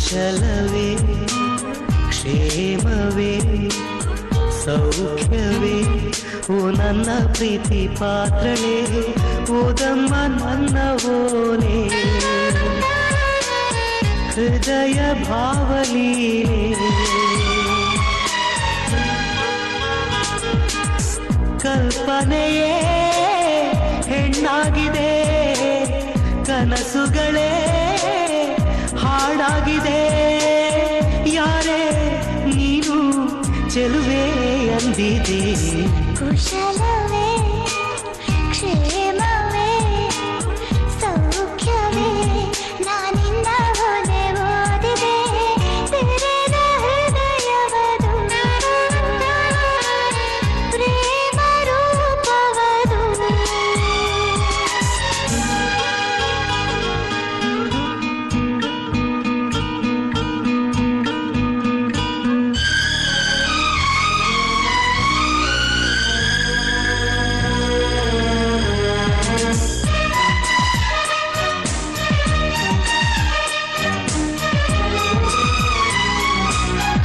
कुशलवे क्षेमवे सौख्यवे ओ नन्न प्रीति पात्रणे ओदम्म नन्नवोने हृदय भावलीने कल्पनेये हेण्णागिदे कनसुगळे हाडागिदे यारे नीनु ಚೆಲುವೆ ಅಂದಿದೆ ಕುಶಲವೇ ಕ್ಷೇಮವೇ ಸೌಖ್ಯವೇ ನಾನಿಂದ ಹೊನೆ ಓದಿದೆ ತೆರೆದ ಹೃದಯವದು ಪ್ರೇಮ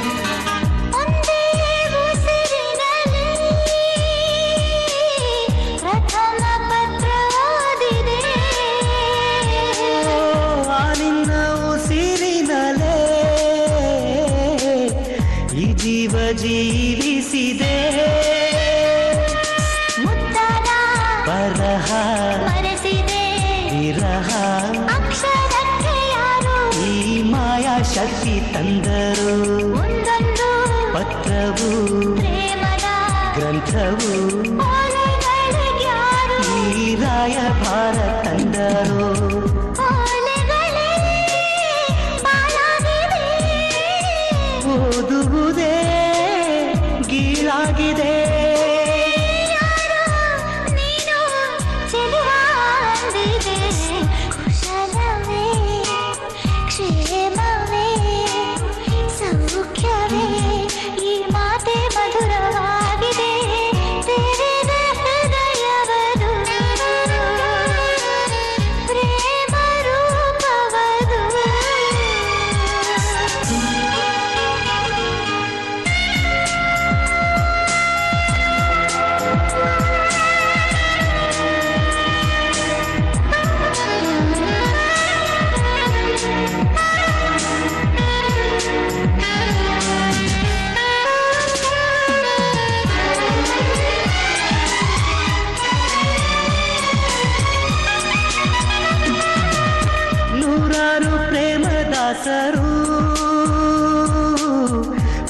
ರೂಪವದು ಜೀವಿಸಿದೆ ಮುತ್ತಾದ ಬರಹ ಮರೆಸಿದೆ ವಿರಹ ಅಕ್ಷರಕ್ಕೆ ಯಾರು ಈ ಮಾಯಾ ಶಕ್ತಿ ತಂದರು ಒಂದೊಂದು ಪತ್ರವು ಪ್ರೇಮದ ಗ್ರಂಥವು ಈ ರಾಯ ಭಾರ ತಂದರು ಓದುವುದೇ ಗೀಳಾಗಿದೆ ಕುಶಲವೇ ಕ್ಷೇಮವೇ ಸೌಖ್ಯವೇ ಈ ಮಾತೆ ಮಧುರವಾಗಿದೆ ತೆರೆದ ಹೃದಯವದು ಪ್ರೇಮ ರೂಪವದು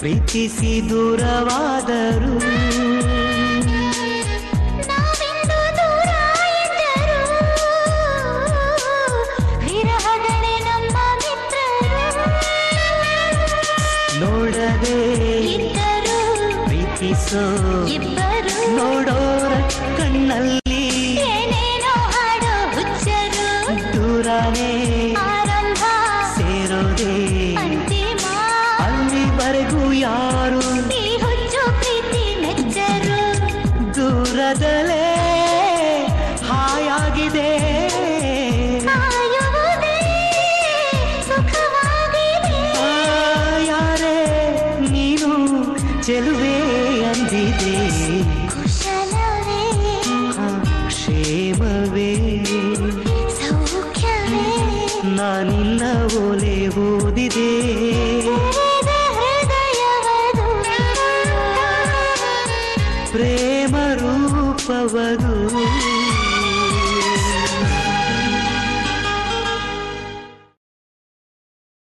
ಪ್ರೀತಿಸಿ ದೂರವಾದರು ನಾವಿಂದು ದೂರ ಎಂದರು ವಿರಹಗಳೇ ನಮ್ಮ ಮಿತ್ರರು ನೋಡದೆ ಇದ್ದರು ಪ್ರೀತಿಸೋ ಇಬ್ಬರು ನೋಡೋರ ಕಣ್ಣಲ್ಲಿ ಏನೇನೋ ಹಾಡೋ ಹುಚ್ಚರು ದೂರನೇ ಯಾರು ಈ ಹುಚ್ಚು ಪ್ರೀತಿ ಮೆಚ್ಚರು ದೂರದಲೇ ಹಾಯಾಗಿದೆ ಕಾಯುವುದೇ ಸುಖವಾಗಿದೆ ಯಾರೇ ನೀನು ಚೆಲುವೆ ಅಂದಿದೆ ಕುಶಲವೇ ಕ್ಷೇಮವೇ ಸೌಖ್ಯವೇ ನಾನಿನ್ನ ಓಲೆ ಓದಿದೆ प्रेम रूपवधू।